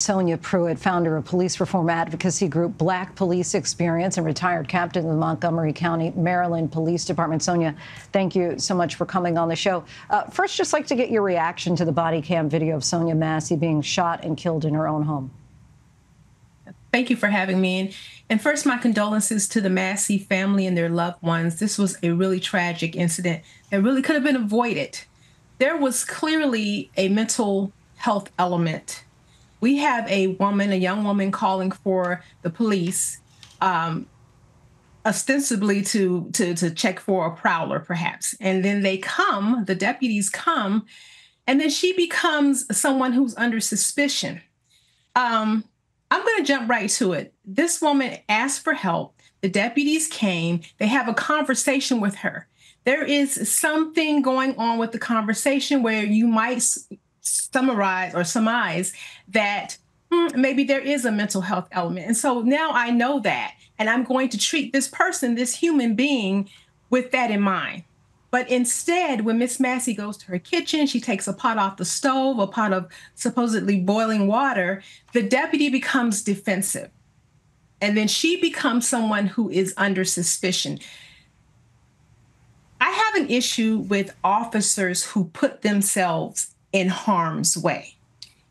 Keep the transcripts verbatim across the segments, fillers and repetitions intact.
Sonya Pruitt, founder of police reform advocacy group Black Police Experience and retired captain of the Montgomery County, Maryland Police Department. Sonya, thank you so much for coming on the show. Uh, first, just like to get your reaction to the body cam video of Sonya Massey being shot and killed in her own home. Thank you for having me. And, and first, my condolences to the Massey family and their loved ones. This was a really tragic incident that really could have been avoided. There was clearly a mental health element. We have a woman, a young woman, calling for the police, um, ostensibly to, to, to check for a prowler, perhaps. And then they come, the deputies come, and then she becomes someone who's under suspicion. Um, I'm going to jump right to it. This woman asked for help. The deputies came. They have a conversation with her. There is something going on with the conversation where you might summarize or surmise that hmm, maybe there is a mental health element. And so now I know that, and I'm going to treat this person, this human being, with that in mind. But instead, when Miss Massey goes to her kitchen, she takes a pot off the stove, a pot of supposedly boiling water, the deputy becomes defensive. And then she becomes someone who is under suspicion. I have an issue with officers who put themselves in harm's way.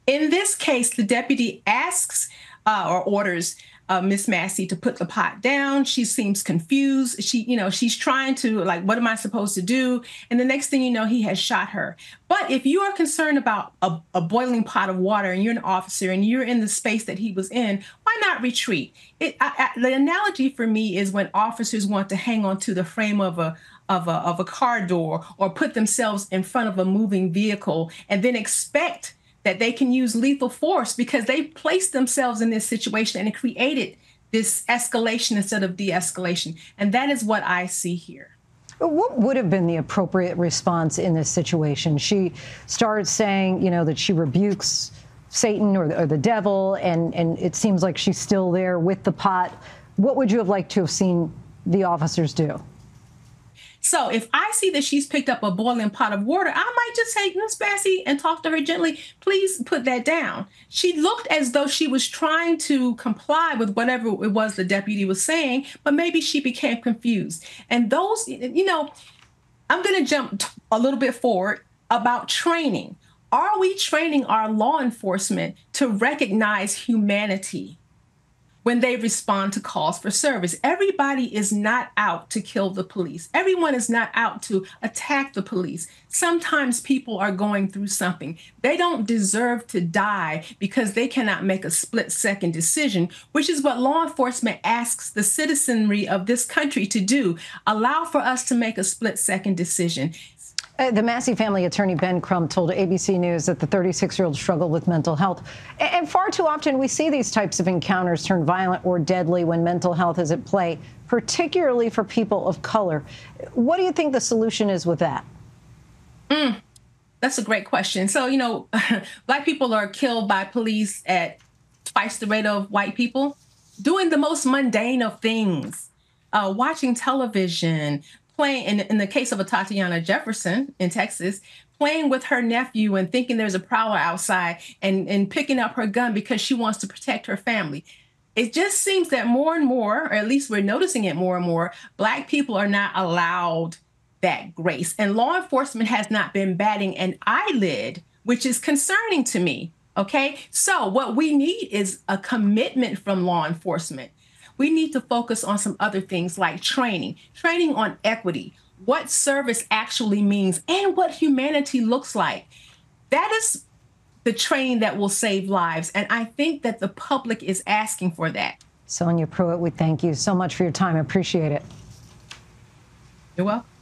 In this case, the deputy asks uh, or orders uh, Miss Massey to put the pot down. She seems confused. She, you know, she's trying to, like, what am I supposed to do? And the next thing you know, he has shot her. But if you are concerned about a, a boiling pot of water and you're an officer and you're in the space that he was in, why not retreat? It, I, I, the analogy for me is when officers want to hang on to the frame of a Of a, of a car door or put themselves in front of a moving vehicle and then expect that they can use lethal force because they placed themselves in this situation and it created this escalation instead of de-escalation. And that is what I see here. What would have been the appropriate response in this situation? She starts saying, you know, that she rebukes Satan or the, or the devil, and, and it seems like she's still there with the pot. What would you have liked to have seen the officers do? So if I see that she's picked up a boiling pot of water, I might just say, Miss Massey, and talk to her gently, please put that down. She looked as though she was trying to comply with whatever it was the deputy was saying, but maybe she became confused. And those, you know, I'm going to jump a little bit forward about training. Are we training our law enforcement to recognize humanity when they respond to calls for service? Everybody is not out to kill the police. Everyone is not out to attack the police. Sometimes people are going through something. They don't deserve to die because they cannot make a split-second decision, which is what law enforcement asks the citizenry of this country to do, allow for us to make a split-second decision. Uh, the Massey family attorney, Ben Crump, told A B C News that the thirty-six-year-old struggled with mental health. And, and far too often we see these types of encounters turn violent or deadly when mental health is at play, particularly for people of color. What do you think the solution is with that? Mm, that's a great question. So, you know, Black people are killed by police at twice the rate of white people, doing the most mundane of things, uh, watching television, playing, in, in the case of a Tatiana Jefferson in Texas, playing with her nephew and thinking there's a prowler outside and, and picking up her gun because she wants to protect her family. It just seems that more and more, or at least we're noticing it more and more, Black people are not allowed that grace. And law enforcement has not been batting an eyelid, which is concerning to me, okay? So what we need is a commitment from law enforcement. We need to focus on some other things like training, training on equity, what service actually means, and what humanity looks like. That is the training that will save lives, and I think that the public is asking for that. Sonya Pruitt, we thank you so much for your time. I appreciate it. You're welcome.